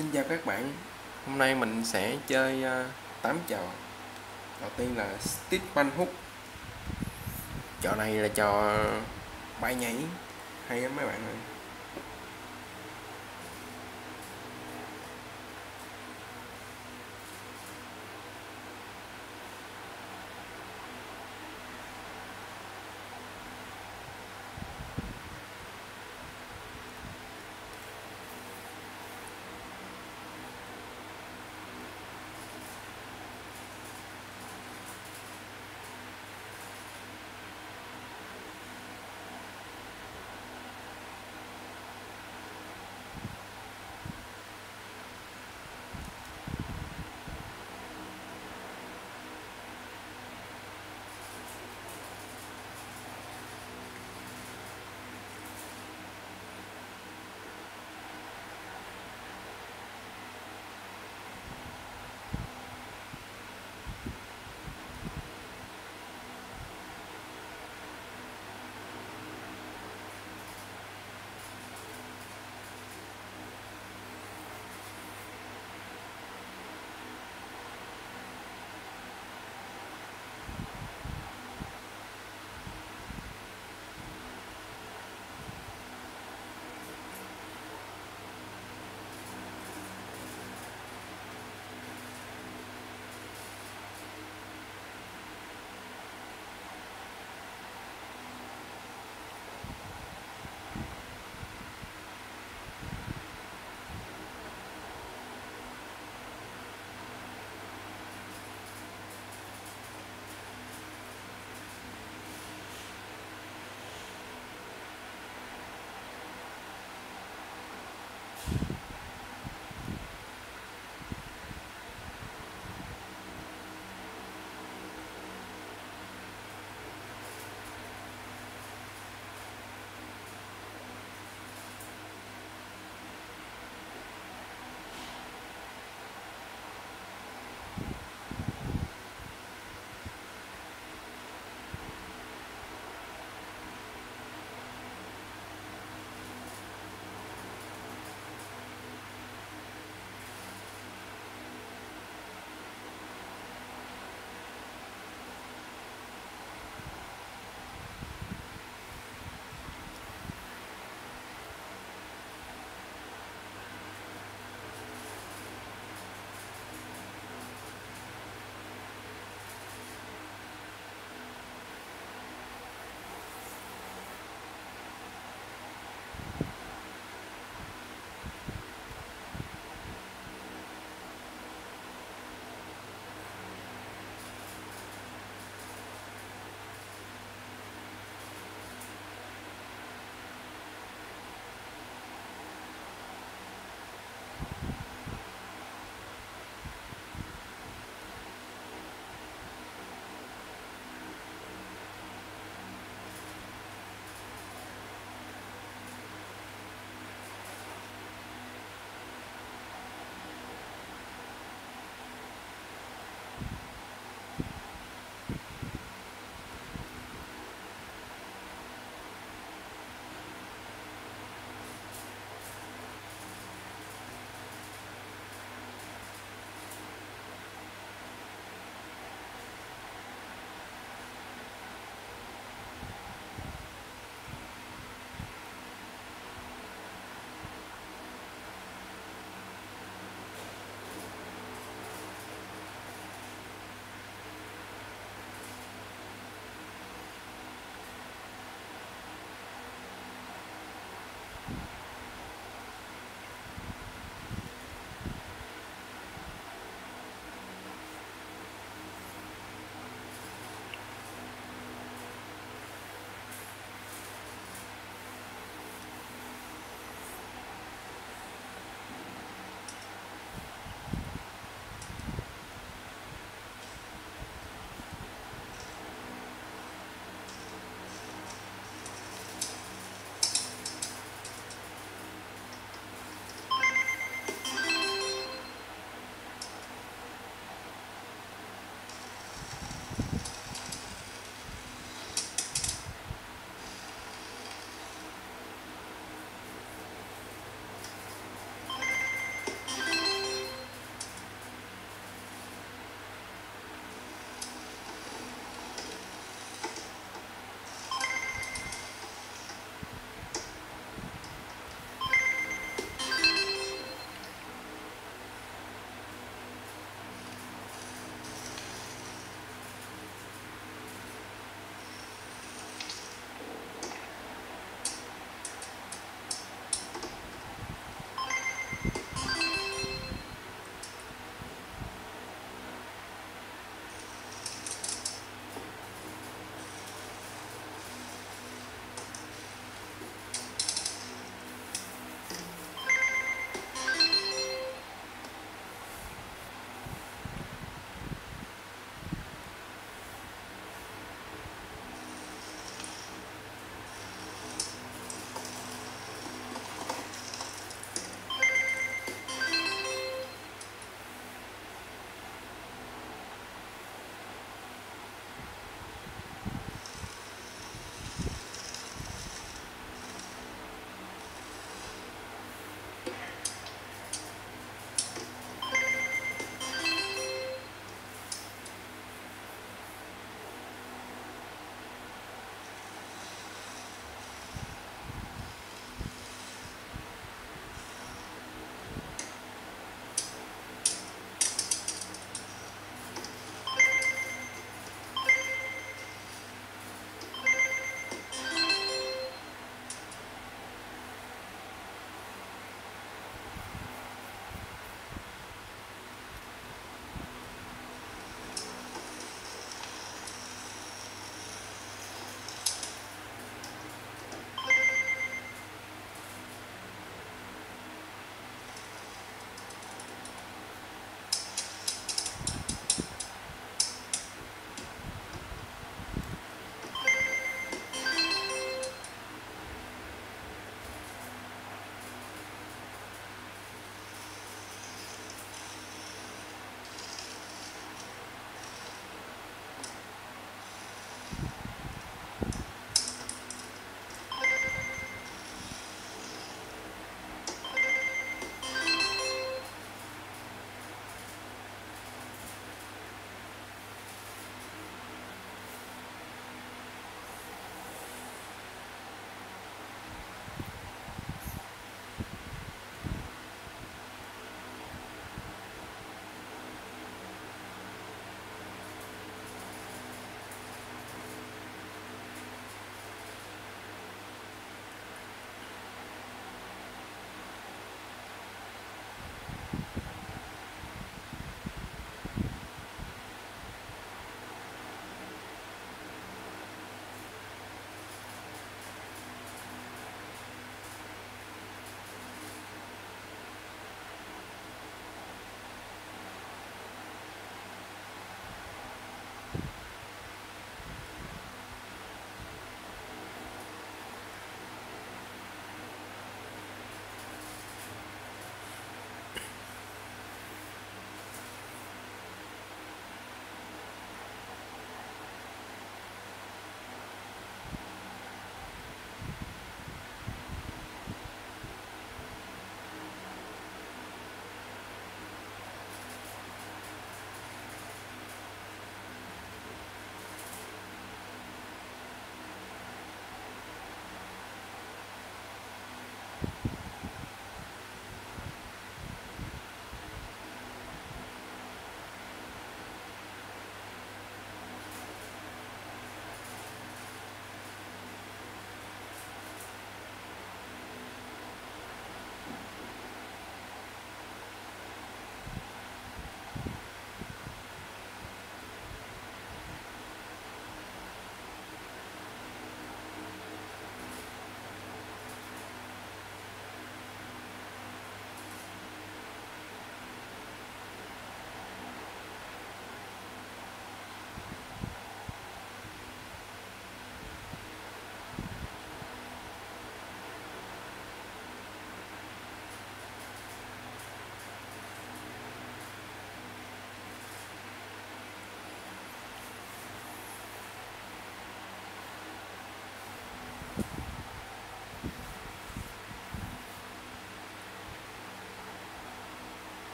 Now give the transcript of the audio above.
Xin chào các bạn. Hôm nay mình sẽ chơi 8 trò. Đầu tiên là Stickman Hook. Trò này là trò bay nhảy hay lắm mấy bạn ơi.